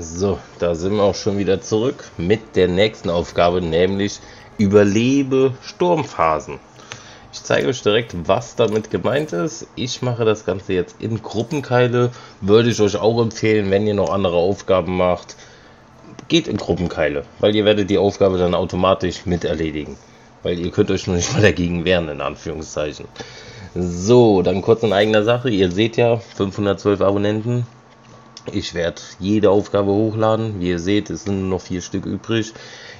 So, da sind wir auch schon wieder zurück mit der nächsten Aufgabe, nämlich Überlebe Sturmphasen. Ich zeige euch direkt, was damit gemeint ist. Ich mache das Ganze jetzt in Gruppenkeile. Würde ich euch auch empfehlen, wenn ihr noch andere Aufgaben macht, geht in Gruppenkeile, weil ihr werdet die Aufgabe dann automatisch mit erledigen. Weil ihr könnt euch nur nicht mal dagegen wehren, in Anführungszeichen. So, dann kurz in eigener Sache. Ihr seht ja, 512 Abonnenten. Ich werde jede Aufgabe hochladen. Wie ihr seht, es sind nur noch 4 Stück übrig.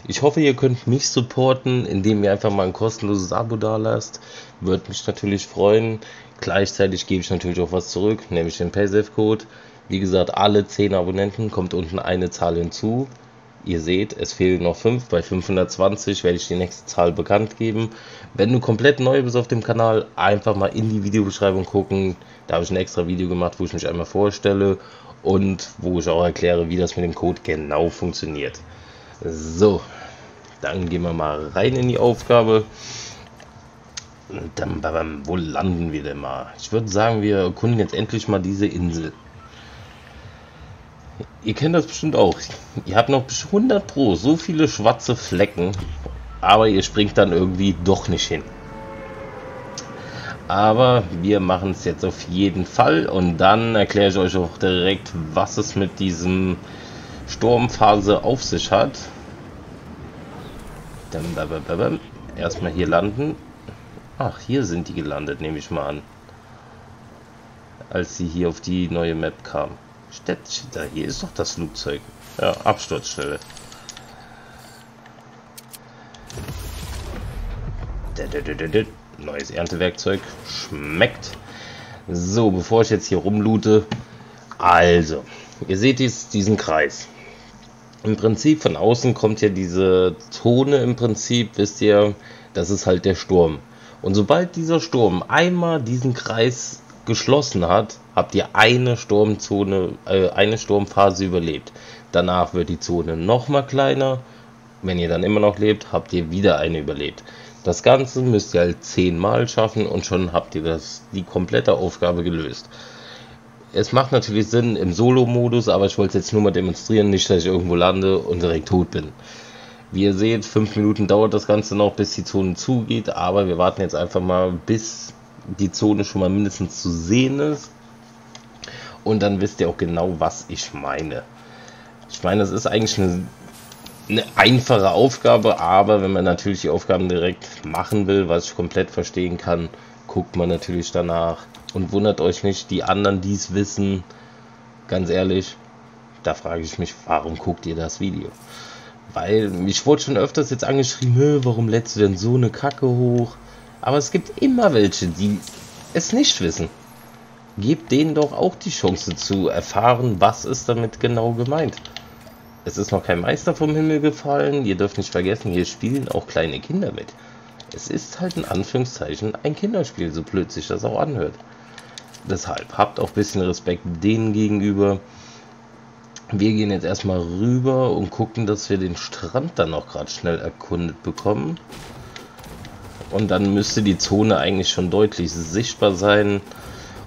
Ich hoffe, ihr könnt mich supporten, indem ihr einfach mal ein kostenloses Abo dalasst. Würde mich natürlich freuen. Gleichzeitig gebe ich natürlich auch was zurück, nämlich den Paysafe-Code. Wie gesagt, alle 10 Abonnenten kommt unten eine Zahl hinzu. Ihr seht, es fehlen noch 5. Bei 520 werde ich die nächste Zahl bekannt geben. Wenn du komplett neu bist auf dem Kanal, einfach mal in die Videobeschreibung gucken. Da habe ich ein extra Video gemacht, wo ich mich einmal vorstelle und wo ich auch erkläre, wie das mit dem Code genau funktioniert. So, dann gehen wir mal rein in die Aufgabe. Dann, wo landen wir denn mal? Ich würde sagen, wir erkunden jetzt endlich mal diese Insel. Ihr kennt das bestimmt auch. Ihr habt noch 100 Pro so viele schwarze Flecken, aber ihr springt dann irgendwie doch nicht hin. Aber wir machen es jetzt auf jeden Fall und dann erkläre ich euch auch direkt, was es mit diesem Sturmphase auf sich hat. Dann erstmal hier landen. Ach, hier sind die gelandet, nehme ich mal an. Als sie hier auf die neue Map kamen. Städtchen, da hier ist doch das Flugzeug. Ja, Absturzstelle. Neues Erntewerkzeug. Schmeckt. So, bevor ich jetzt hier rumloote. Also, ihr seht jetzt diesen Kreis. Im Prinzip von außen kommt ja diese Zone, im Prinzip, wisst ihr, das ist halt der Sturm. Und sobald dieser Sturm einmal diesen Kreis geschlossen hat, habt ihr eine Sturmphase überlebt. Danach wird die Zone nochmal kleiner. Wenn ihr dann immer noch lebt, habt ihr wieder eine überlebt. Das Ganze müsst ihr halt 10-mal schaffen und schon habt ihr die komplette Aufgabe gelöst. Es macht natürlich Sinn im Solo-Modus, aber ich wollte es jetzt nur mal demonstrieren, nicht, dass ich irgendwo lande und direkt tot bin. Wie ihr seht, 5 Minuten dauert das Ganze noch, bis die Zone zugeht, aber wir warten jetzt einfach mal, bis die Zone schon mal mindestens zu sehen ist. Und dann wisst ihr auch genau, was ich meine. Ich meine, das ist eigentlich eine einfache Aufgabe, aber wenn man natürlich die Aufgaben direkt machen will, was ich komplett verstehen kann, guckt man natürlich danach und wundert euch nicht, die anderen, die es wissen, ganz ehrlich, da frage ich mich, warum guckt ihr das Video? Weil mich wurde schon öfters jetzt angeschrieben, warum lädst du denn so eine Kacke hoch? Aber es gibt immer welche, die es nicht wissen. Gebt denen doch auch die Chance zu erfahren, was ist damit genau gemeint. Es ist noch kein Meister vom Himmel gefallen. Ihr dürft nicht vergessen, hier spielen auch kleine Kinder mit. Es ist halt in Anführungszeichen ein Kinderspiel, so blöd sich das auch anhört. Deshalb habt auch ein bisschen Respekt denen gegenüber. Wir gehen jetzt erstmal rüber und gucken, dass wir den Strand dann auch gerade schnell erkundet bekommen. Und dann müsste die Zone eigentlich schon deutlich sichtbar sein.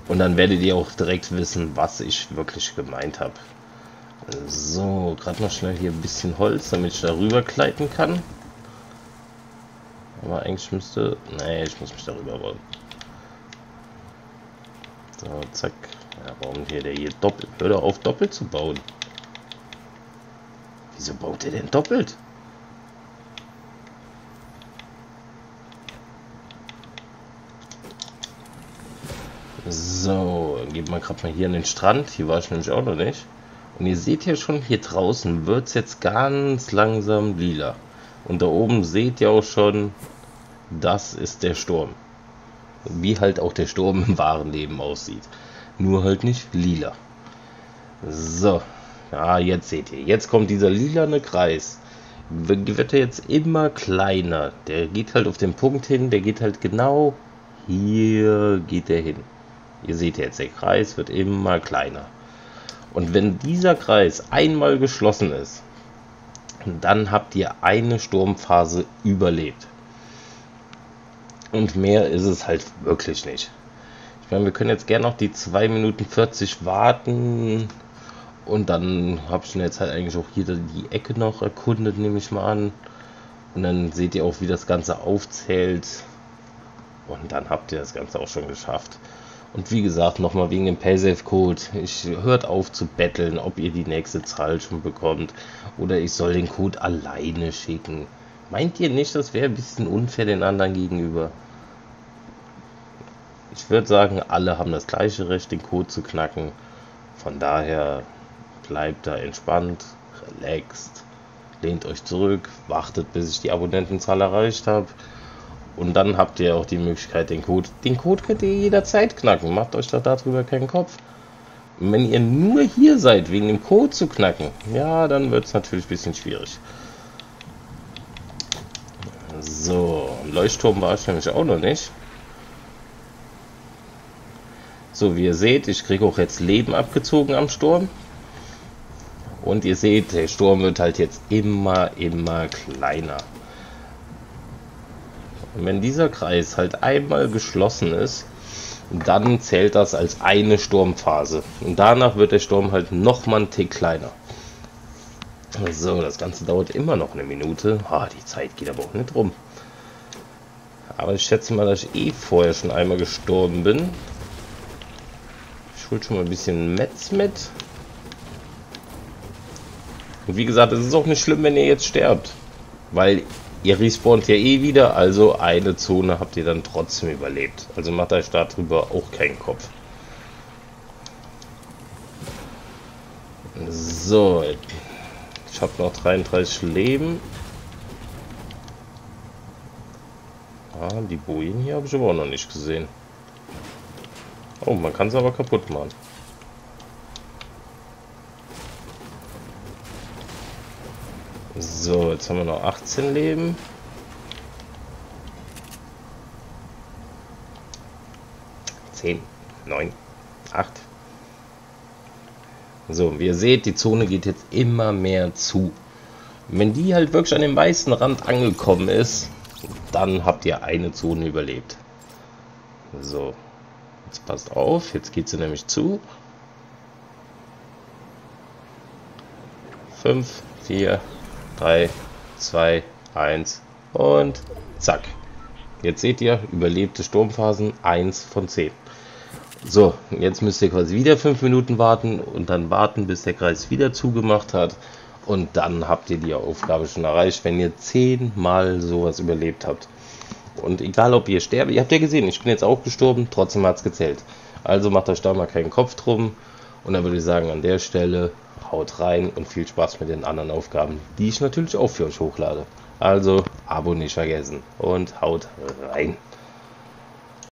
Und dann werdet ihr auch direkt wissen, was ich wirklich gemeint habe. So, gerade noch schnell hier ein bisschen Holz, damit ich da rüber gleiten kann. Aber eigentlich müsste... Nee, ich muss mich darüber bauen. So, zack. Ja, warum der hier doppelt? Hör doch auf, doppelt zu bauen. Wieso baut der denn doppelt? So, dann geht man gerade mal hier an den Strand. Hier war ich nämlich auch noch nicht. Und ihr seht ja schon, hier draußen wird es jetzt ganz langsam lila. Und da oben seht ihr auch schon, das ist der Sturm. Wie halt auch der Sturm im wahren Leben aussieht. Nur halt nicht lila. So, ja, jetzt seht ihr. Jetzt kommt dieser lilane Kreis. Wird er jetzt immer kleiner. Der geht halt auf den Punkt hin. Der geht halt genau hier geht er hin. Ihr seht jetzt, der Kreis wird immer kleiner. Und wenn dieser Kreis einmal geschlossen ist, dann habt ihr eine Sturmphase überlebt. Und mehr ist es halt wirklich nicht. Ich meine, wir können jetzt gerne noch die 2 Minuten 40 warten Und dann habe ich in der Zeit eigentlich auch jeder die Ecke noch erkundet, nehme ich mal an. Und dann seht ihr auch, wie das Ganze aufzählt. Und dann habt ihr das Ganze auch schon geschafft. Und wie gesagt, nochmal wegen dem Paysafe-Code. Hört auf zu betteln, ob ihr die nächste Zahl schon bekommt. Oder ich soll den Code alleine schicken. Meint ihr nicht, das wäre ein bisschen unfair den anderen gegenüber? Ich würde sagen, alle haben das gleiche Recht, den Code zu knacken. Von daher bleibt da entspannt, relaxed, lehnt euch zurück, wartet, bis ich die Abonnentenzahl erreicht habe. Und dann habt ihr auch die Möglichkeit, den Code könnt ihr jederzeit knacken. Macht euch da darüber keinen Kopf. Und wenn ihr nur hier seid, wegen dem Code zu knacken, ja, dann wird es natürlich ein bisschen schwierig. So, Leuchtturm war ich nämlich auch noch nicht. So, wie ihr seht, ich kriege auch jetzt Leben abgezogen am Sturm. Und ihr seht, der Sturm wird halt jetzt immer kleiner. Und wenn dieser Kreis halt einmal geschlossen ist, dann zählt das als eine Sturmphase. Und danach wird der Sturm halt nochmal einen Tick kleiner. So, das Ganze dauert immer noch eine Minute. Ah, die Zeit geht aber auch nicht rum. Aber ich schätze mal, dass ich vorher schon einmal gestorben bin. Ich hol schon mal ein bisschen Metz mit. Und wie gesagt, es ist auch nicht schlimm, wenn ihr jetzt sterbt. Weil ihr respawnt ja eh wieder, also eine Zone habt ihr dann trotzdem überlebt. Also macht euch darüber auch keinen Kopf. So, ich habe noch 33 Leben. Ah, die Bojen hier habe ich aber auch noch nicht gesehen. Oh, man kann es aber kaputt machen. So, jetzt haben wir noch 18 Leben. Zehn, 9, 8. So, wie ihr seht, die Zone geht jetzt immer mehr zu. Wenn die halt wirklich an dem weißen Rand angekommen ist, dann habt ihr eine Zone überlebt. So, jetzt passt auf, jetzt geht sie nämlich zu. 5, 4, 3, 2, 1 und zack. Jetzt seht ihr, überlebte Sturmphasen 1 von 10. So, jetzt müsst ihr quasi wieder 5 Minuten warten und dann warten, bis der Kreis wieder zugemacht hat. Und dann habt ihr die Aufgabe schon erreicht, wenn ihr 10 Mal sowas überlebt habt. Und egal, ob ihr sterbt, ihr habt ja gesehen, ich bin jetzt auch gestorben, trotzdem hat es gezählt. Also macht euch da mal keinen Kopf drum. Und dann würde ich sagen, an der Stelle haut rein und viel Spaß mit den anderen Aufgaben, die ich natürlich auch für euch hochlade. Also, Abo nicht vergessen und haut rein.